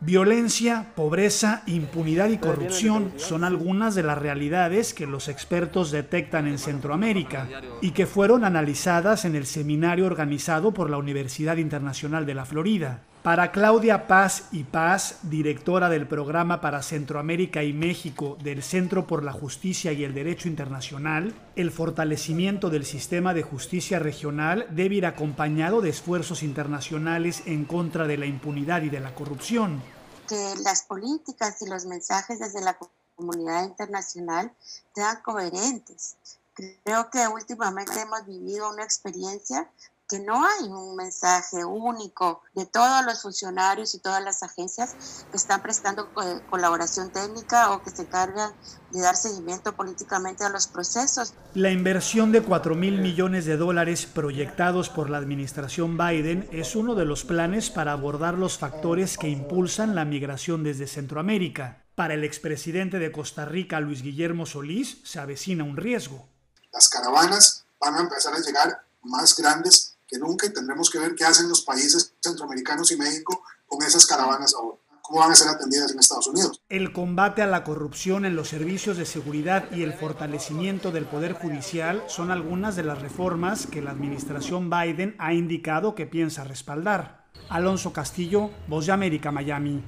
Violencia, pobreza, impunidad y corrupción son algunas de las realidades que los expertos detectan en Centroamérica y que fueron analizadas en el seminario organizado por la Universidad Internacional de la Florida. Para Claudia Paz y Paz, directora del Programa para Centroamérica y México del Centro por la Justicia y el Derecho Internacional, el fortalecimiento del sistema de justicia regional debe ir acompañado de esfuerzos internacionales en contra de la impunidad y de la corrupción. Que las políticas y los mensajes desde la comunidad internacional sean coherentes. Creo que últimamente hemos vivido una experiencia que no hay un mensaje único de todos los funcionarios y todas las agencias que están prestando colaboración técnica o que se encargan de dar seguimiento políticamente a los procesos. La inversión de $4.000 millones proyectados por la administración Biden es uno de los planes para abordar los factores que impulsan la migración desde Centroamérica. Para el expresidente de Costa Rica, Luis Guillermo Solís, se avecina un riesgo. Las caravanas van a empezar a llegar más grandes que nunca y tendremos que ver qué hacen los países centroamericanos y México con esas caravanas ahora, cómo van a ser atendidas en Estados Unidos. El combate a la corrupción en los servicios de seguridad y el fortalecimiento del Poder Judicial son algunas de las reformas que la administración Biden ha indicado que piensa respaldar. Alonso Castillo, Voz de América, Miami.